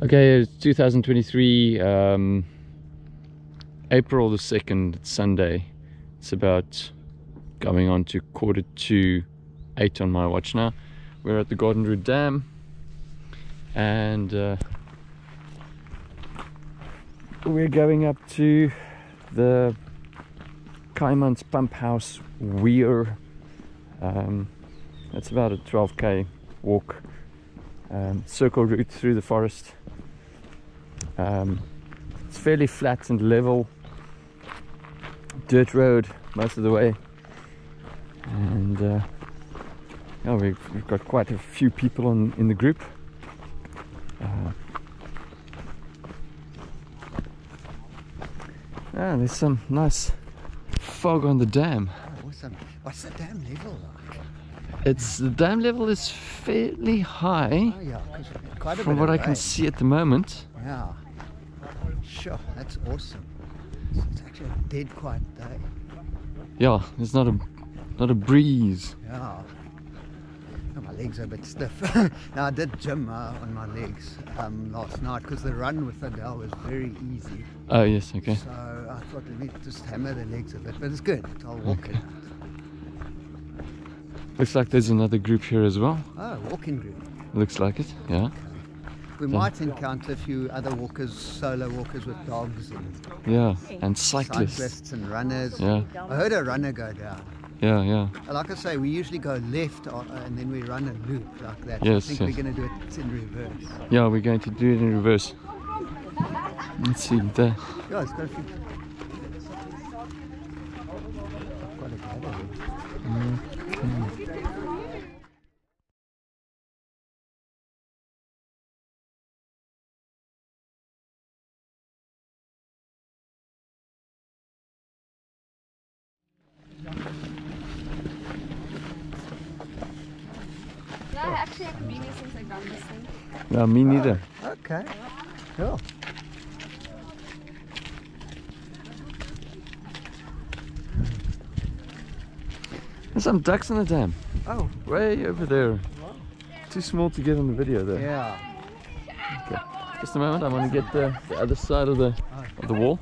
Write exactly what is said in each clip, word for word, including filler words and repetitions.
Okay, it's two thousand twenty-three, um, April the second, it's Sunday. It's about coming on to quarter to eight on my watch now. We're at the Garden Route Dam, and uh, we're going up to the Kaaimans Pump House Weir. Um, that's about a twelve K walk, um, circle route through the forest. Um, it's fairly flat and level, dirt road most of the way, and uh, yeah, we've, we've got quite a few people on in the group. Uh, yeah, there's some nice fog on the dam. Oh, awesome. What's the dam level like? It's the dam level is fairly high. Oh, yeah, quite a from bit what I can see at the moment. Yeah. Sure, that's awesome. So it's actually a dead quiet day. Yeah, there's not a not a breeze. Yeah. Oh, my legs are a bit stiff. Now I did gym uh, on my legs um, last night because the run with Adele was very easy. Oh yes, okay. So I thought let me just hammer the legs a bit, but it's good. I'll walk okay. it. Looks like there's another group here as well. Oh, walking group. Looks like it, yeah. Okay. We so. might encounter a few other walkers, solo walkers with dogs. And yeah, and cyclists. Cyclists and runners. Yeah. I heard a runner go down. Yeah, yeah. Like I say, we usually go left uh, and then we run a loop like that. Yes, I think yes. we're going to do it in reverse. Yeah, we're going to do it in reverse. Let's see there. Yeah, it's got a few... Quite a gathering. Mm. Yeah, actually I haven't been here since I got this thing. No, me neither. Oh, okay. Cool. There's some ducks in the dam. Oh. Way over there. Too small to get in the video there. Yeah. Okay. Just a moment, I'm gonna get the, the other side of the of the wall.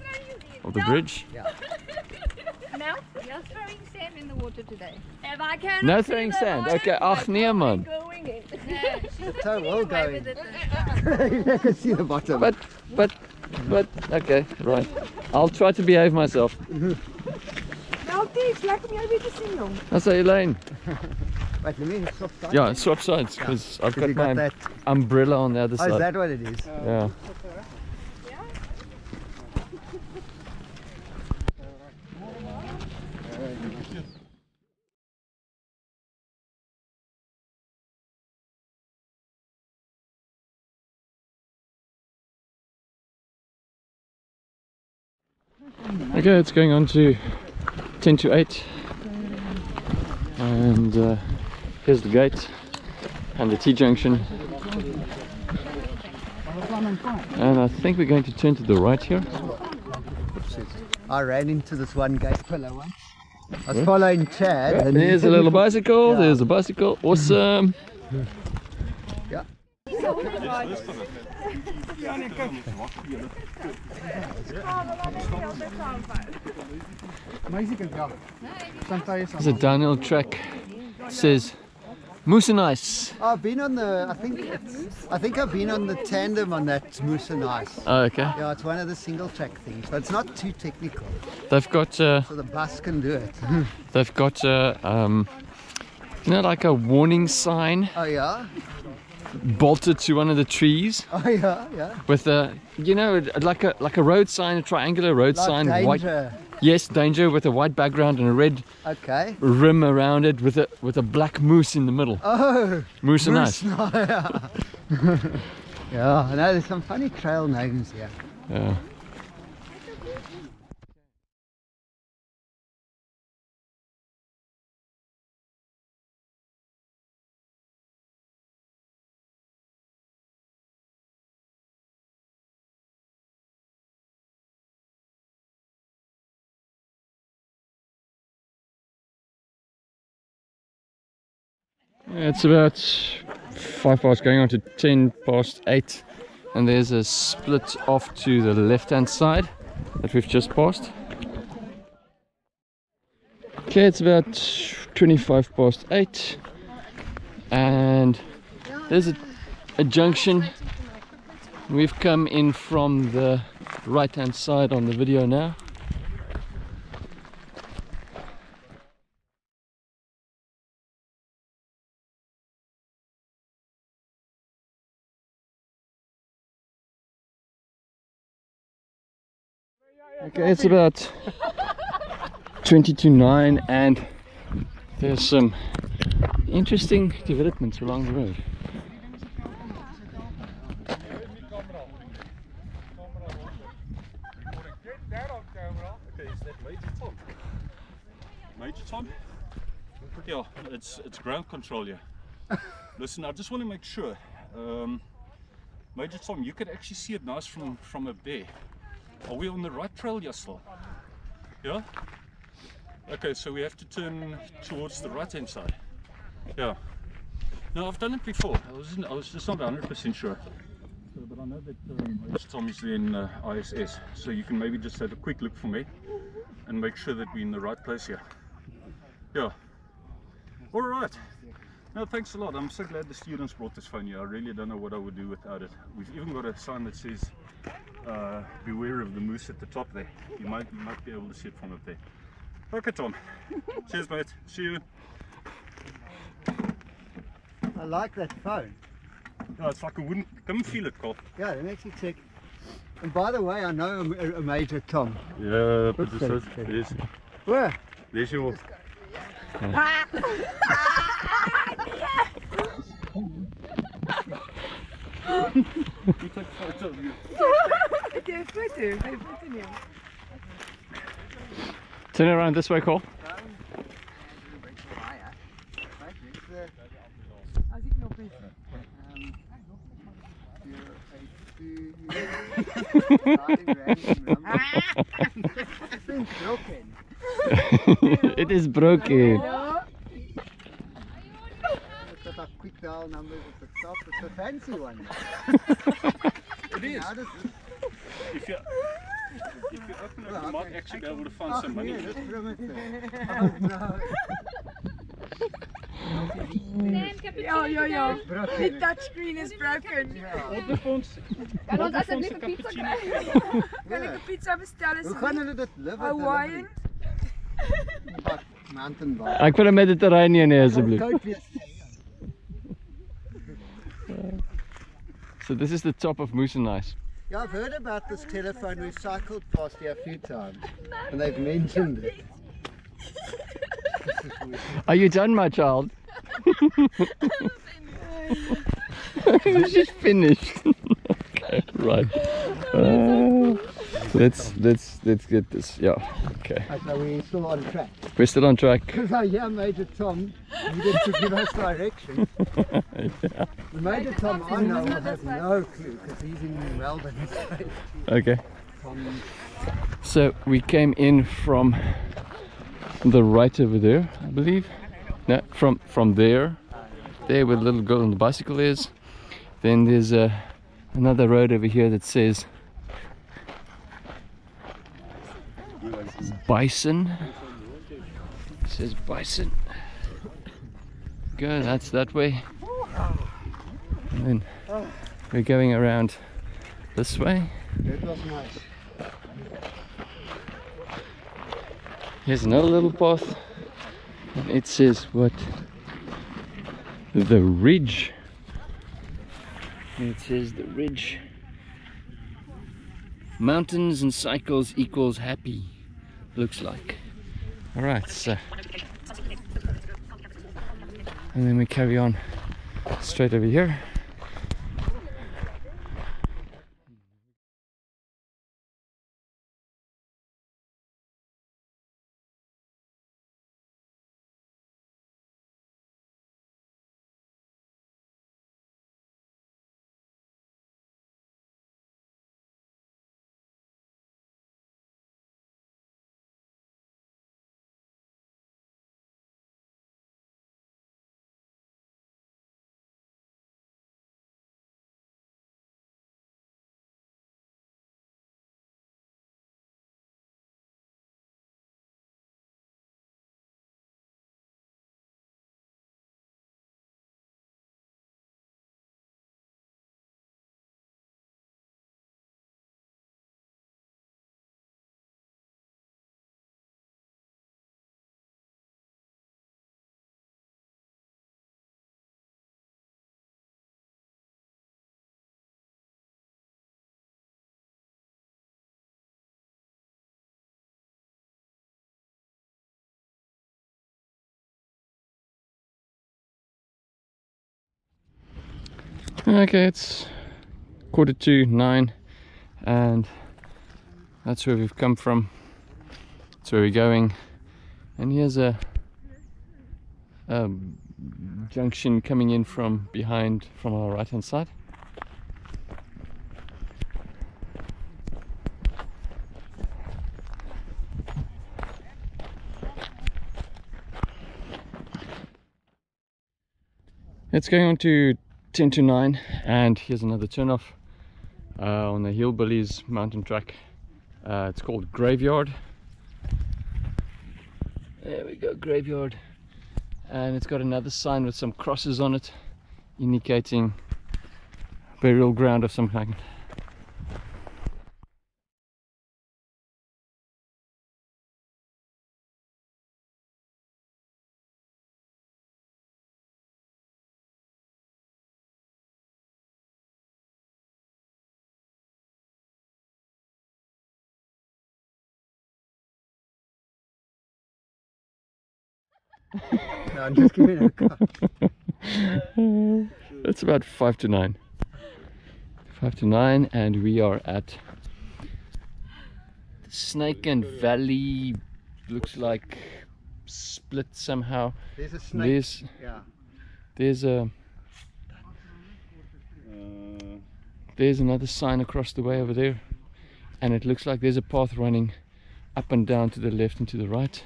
Of the bridge. Yeah. No? You're throwing sand in the water today. If I can No throwing sand. Okay, ach nee man. Going in. No, she's so well going. You can see the bottom. But but but okay, right. I'll try to behave myself. That's Elaine. Wait, let me swap sides. Yeah, swap sides because yeah. I've got, got my that. umbrella on the other oh, side. Oh, is that what it is? Yeah. Okay, it's going on to ten to eight, and uh, here's the gate and the T-junction, and I think we're going to turn to the right here. I ran into this one gate pillar once. I was following Chad. Yeah, and there's a little bicycle, yeah. there's a bicycle, awesome! Yeah. There's a downhill track. It says Moose and Ice. I've been on the I think it's, I think I've been on the tandem on that Moose and Ice. Oh, okay. Yeah, it's one of the single track things, but it's not too technical. They've got uh, so the bus can do it. They've got uh, um, you know, like a warning sign. Oh yeah. Bolted to one of the trees. Oh yeah, yeah. With a, you know, like a like a road sign, a triangular road like sign. Danger. White, yes, danger with a white background and a red okay. rim around it, with a with a black moose in the middle. Oh, Moose and Ice. No, yeah. Yeah, I know. There's some funny trail names here. Yeah. It's about five past going on to ten past eight and there's a split off to the left hand side that we've just passed. Okay, it's about twenty-five past eight and there's a, a junction. We've come in from the right hand side on the video now. Okay, it's about twenty to nine and there's some interesting developments along the road. Okay, is that Major Tom? Major Tom? Yeah, it's, it's ground control here. Listen, I just want to make sure. Um, Major Tom, you can actually see it nice from, from up there. Are we on the right trail here still? Yeah? Okay, so we have to turn towards the right hand side. Yeah. No, I've done it before. I was, I was just not one hundred percent sure. So, but I know that um, Tom is in uh, I S S, so you can maybe just have a quick look for me and make sure that we're in the right place here. Yeah. Alright. No, thanks a lot. I'm so glad the students brought this phone here. I really don't know what I would do without it. We've even got a sign that says uh, beware of the moose at the top there. You might, you might be able to see it from up there. Okay, Tom. Cheers, mate. See you. I like that phone. Yeah, it's like a wooden... Come and feel it, Carl. Yeah, it makes you tick. And by the way, I know a, a Major Tom. Yeah, but it says... There's... Where? There's your... You take photos of you. Okay, photo. Turn around this way, Carl. It is broken. Quick dial numbers at the top, it's a fancy one. It is. If you, if you open up, you might actually be able to find some money. Oh no. Yo, yo, yo. The touchscreen is broken. Order for ons. Kan ons asseblief 'n pizza kry? Kan ek 'n pizza bestel asseblief? Hoe gaan hulle dit liver? Hawaiian. Mountain bar. Ek wil 'n Mediterranean hê asseblief. So this is the top of Moose and Ice. Yeah, I've heard about this telephone. We've cycled past here a few times and they've mentioned it. Are you done, my child? She's finished. Right. Uh, let's let's let's get this. Yeah. Okay. So we're still on track. We're still on track. Because I hear Major Tom needed to give us direction. Yeah. The Major Tom I know will have no clue because he's in Melbourne. Okay. So we came in from the right over there, I believe. No, from from there. There where the little girl on the bicycle is. Then there's a another road over here that says Bison. It says Bison. Go, that's that way. And then we're going around this way. Here's another little path. And it says what? The Ridge. It says the Ridge. Mountains and cycles equals happy, looks like. Alright, so. And then we carry on straight over here. Okay, it's quarter to nine and that's where we've come from. That's where we're going. And here's a, a junction coming in from behind, from our right hand side. It's going on to ten to nine and here's another turnoff uh, on the Hillbillies mountain track. Uh, it's called Graveyard. There we go, Graveyard. And it's got another sign with some crosses on it indicating burial ground of some kind. No, I'm just giving it a cut. It's about five to nine. Five to nine, and we are at Snake and Valley. Looks like split somehow. There's a snake. There's, yeah. There's a. Uh, there's another sign across the way over there, and it looks like there's a path running up and down to the left and to the right.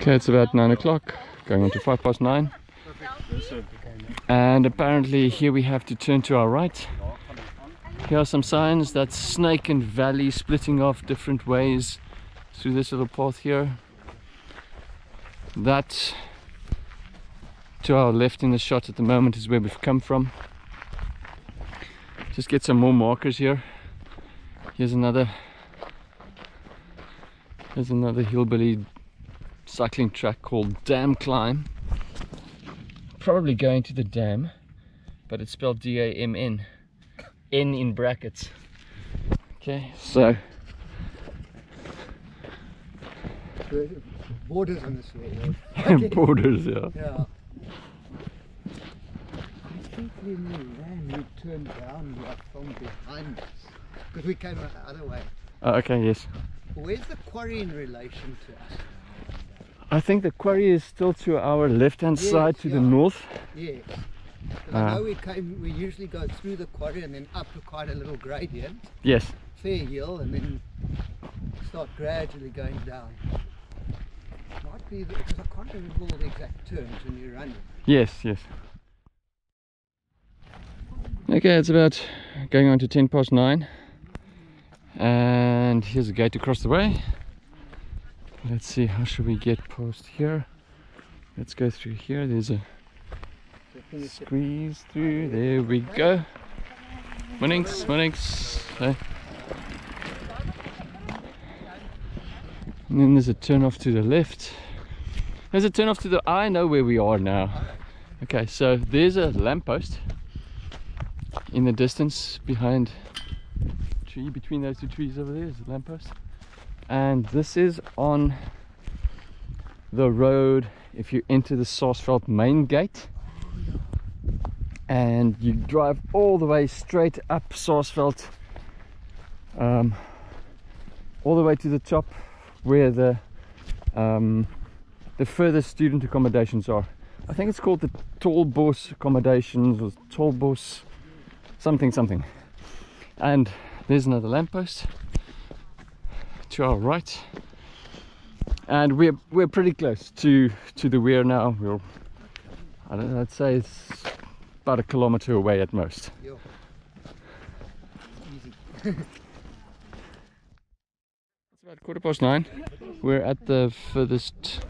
Okay, it's about nine o'clock, going on to five past nine. And apparently here we have to turn to our right. Here are some signs. That's Snake and Valley splitting off different ways through this little path here. That, to our left in the shot at the moment, is where we've come from. Just get some more markers here. Here's another, here's another hillbilly cycling track called Dam Climb. Probably going to the dam, but it's spelled D A M N, N in brackets. Okay, so borders on this road. Okay. Borders, yeah. Yeah. I think when we ran, we turned down right from behind us because we came the other way. Oh, okay, yes. Where's the quarry in relation to us? I think the quarry is still to our left-hand yes, side, to yeah. the north. Yes. Uh, I know we came. We usually go through the quarry and then up quite a little gradient. Yes. Fair hill, and then start gradually going down. Might be because I can't remember all the exact turns when you're running. Yes, yes. Okay, it's about going on to ten past nine, and here's a gate across the way. Let's see, how should we get past here? Let's go through here. There's a squeeze through. There we go. Mornings, mornings. And then there's a turn off to the left. There's a turn off to the... I know where we are now. Okay, so there's a lamppost in the distance behind a tree. Between those two trees over there is a lamppost. And this is on the road if you enter the Saasveld main gate, and you drive all the way straight up Saasveld, um, all the way to the top where the um, the further student accommodations are. I think it's called the Tallbos accommodations or Tallbos something something. And there's another lamppost to our right, and we're we're pretty close to to the weir now. We're, I don't know, I'd say it's about a kilometer away at most. It's about quarter past nine. We're at the furthest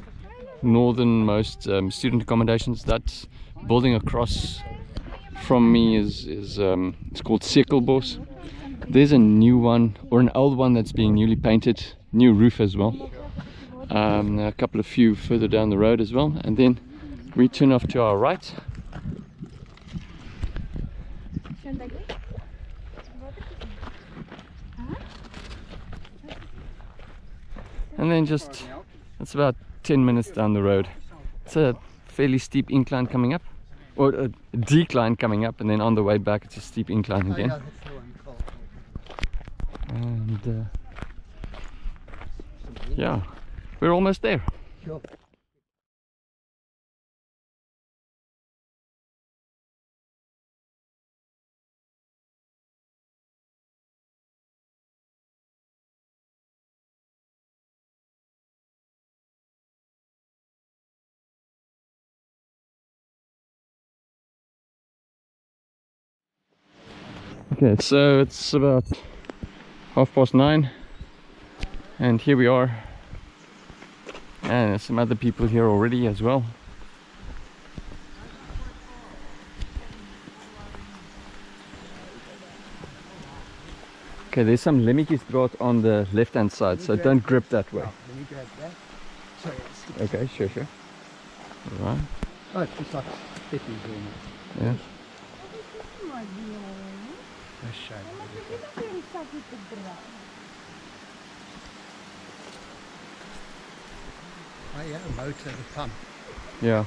northernmost um, student accommodations. That building across from me is is um, it's called Circlebos. There's a new one, or an old one that's being newly painted, new roof as well. Um, a couple of few further down the road as well, and then we turn off to our right. And then just, it's about ten minutes down the road. It's a fairly steep incline coming up, or a decline coming up, and then on the way back it's a steep incline again. And uh, yeah, we're almost there. Okay, so it's about half past nine, and here we are, and there's some other people here already as well. Okay, there's some lemmikiesdraad on the left hand side, so don't grip that way. Okay, sure, sure. All right. Oh, it's just like fifty doing it. Yeah. Oh yeah, the motor, the pump. Yeah.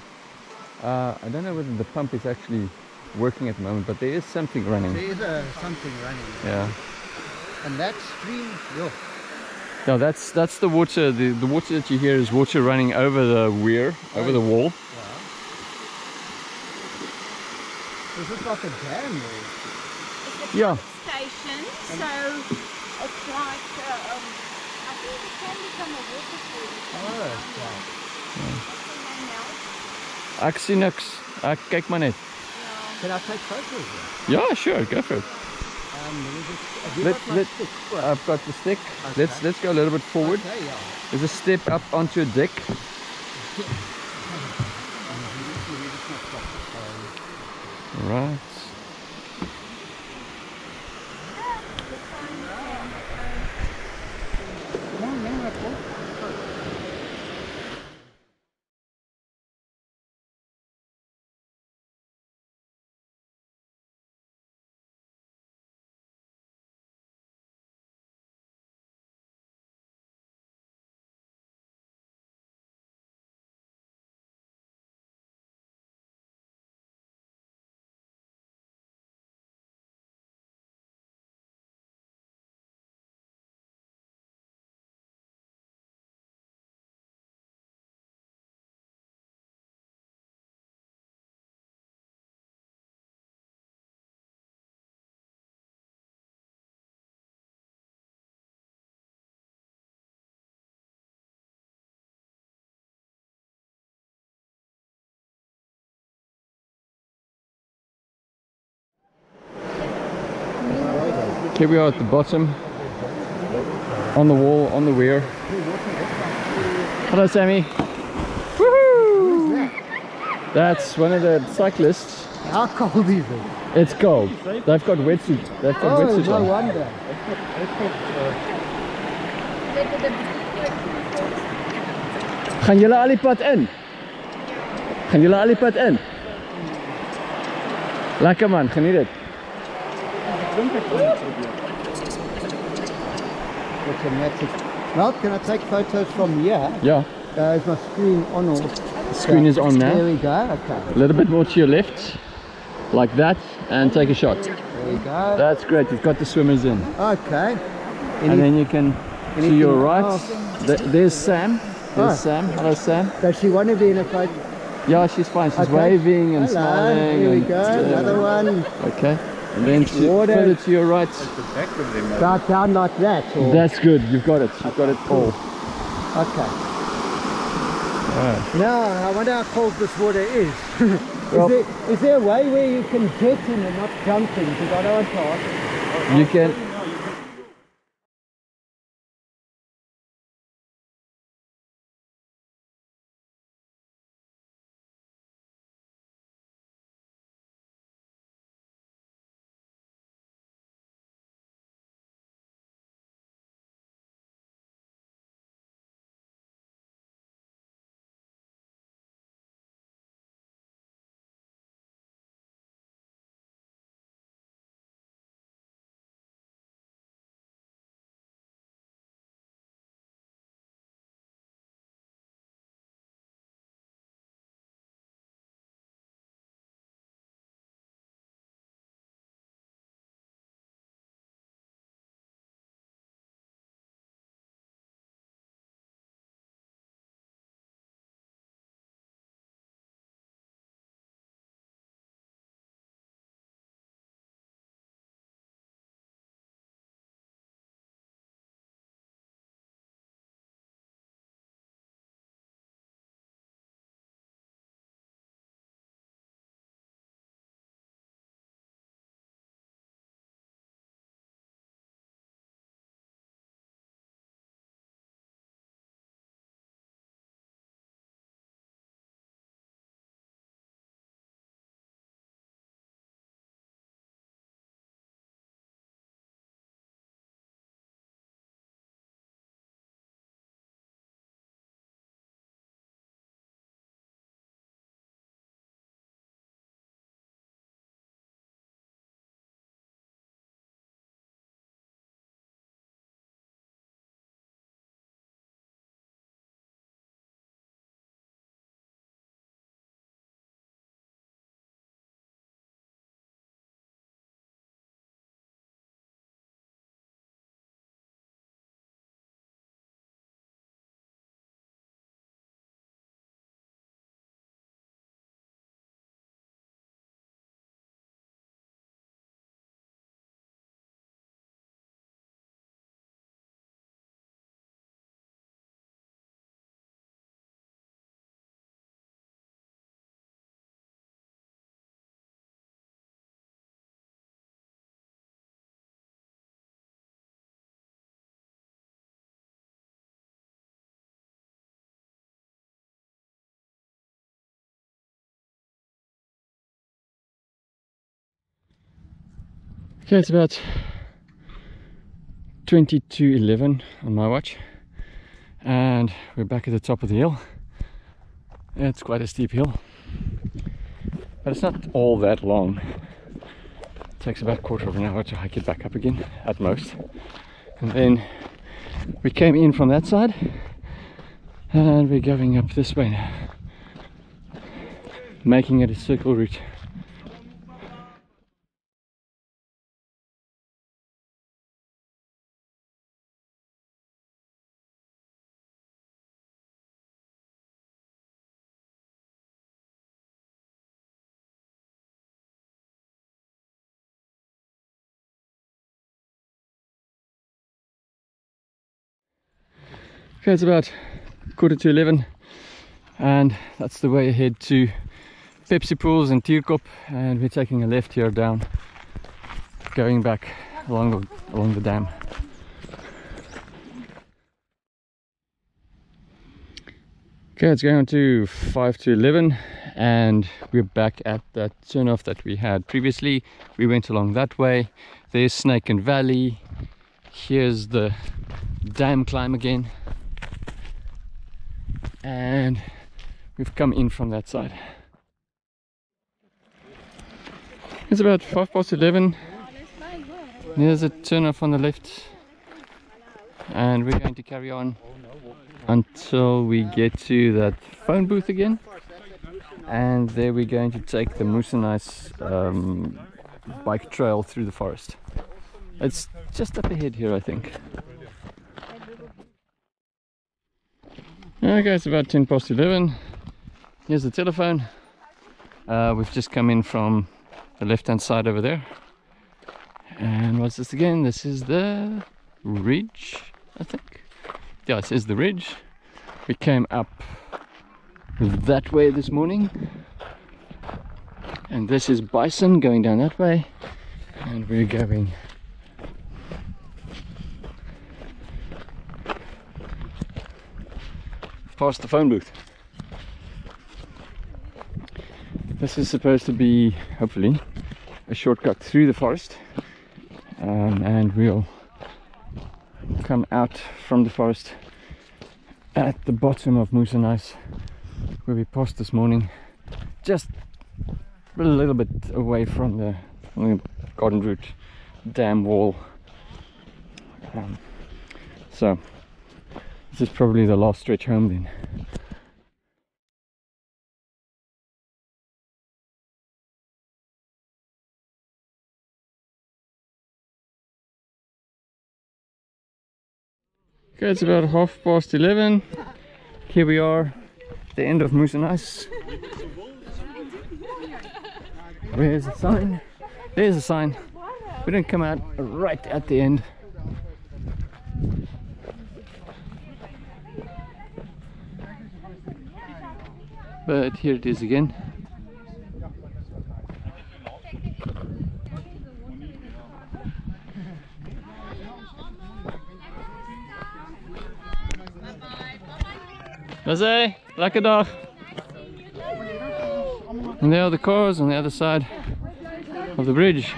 Uh, I don't know whether the pump is actually working at the moment, but there is something running. There is uh, something running. Yeah. And that stream, yo. No, that's that's the water. The, the water that you hear is water running over the weir, oh, over yeah. the wall. Yeah. Is this like a dam or? Yeah. Station, so it's like uh, um, I think it can become a waterfall. Oh, yeah. Ek sien niks. Ek kyk maar net. Can I take photos? Yeah, yeah, sure, go for it. Um, just, let, got let, stick? I've got the stick. Okay. Let's let's go a little bit forward. Okay, yeah. There's a step up onto a deck. All right. Here we are at the bottom, on the wall, on the weir. Hello Sammy! Woohoo! That? That's one of the cyclists. How cold is it? It's cold. They've got wetsuits. They've got oh, wetsuits no on. No wonder. Gaan julle al die pad in? Gaan julle al die pad in? Lekker man, geniet dit. Automatic. Now can I take photos from here? Yeah. Uh, is my screen on or? The screen is on now. There we go. Okay. A little bit more to your left, like that, and take a shot. There you go. That's great. You've got the swimmers in. Okay. Any, and then you can to your right. Oh. Th there's Sam. There's oh. Sam. Hello, Sam. Does she want to be in a photo? Yeah, she's fine. She's okay. waving and Hello. smiling. Here we go. And, uh, Another one. Okay. And then to, further to your right. Start down like that. Or? That's good. You've got it. You've got it all. Okay. Right. Now, I wonder how cold this water is. is, well, there, is there a way where you can get in and not jump in? Because I don't want to ask. You can. Okay, it's about twenty-two eleven on my watch, and we're back at the top of the hill. It's quite a steep hill, but it's not all that long. It takes about a quarter of an hour to hike it back up again at most. And then we came in from that side and we're going up this way now, making it a circle route. Okay, it's about quarter to eleven, and that's the way ahead to Pepsi Pools and Tierkop, and we're taking a left here down, going back along the, along the dam. Okay, it's going on to five to eleven, and we're back at that turnoff that we had previously. We went along that way. There's Snake and Valley. Here's the dam climb again. And we've come in from that side. It's about five past eleven. There's a turn off on the left, and we're going to carry on until we get to that phone booth again, and there we're going to take the Moose and Ice um, bike trail through the forest. It's just up ahead here, I think. Okay, it's about ten past eleven. Here's the telephone. Uh, we've just come in from the left-hand side over there. And what's this again? This is the ridge, I think. Yeah, it says the ridge. We came up that way this morning. And this is Bison going down that way. And we're going past the phone booth. This is supposed to be, hopefully, a shortcut through the forest, um, and we'll come out from the forest at the bottom of Moose and Ice, where we passed this morning, just a little bit away from the, from the Garden Route Dam wall. Um, so. This is probably the last stretch home then. Okay, it's about half past eleven. Here we are at the end of Moose and Ice. Where's the sign? There's a sign. We don't come out right at the end. But here it is again. Jose, lekker dag. And there are the cars on the other side of the bridge.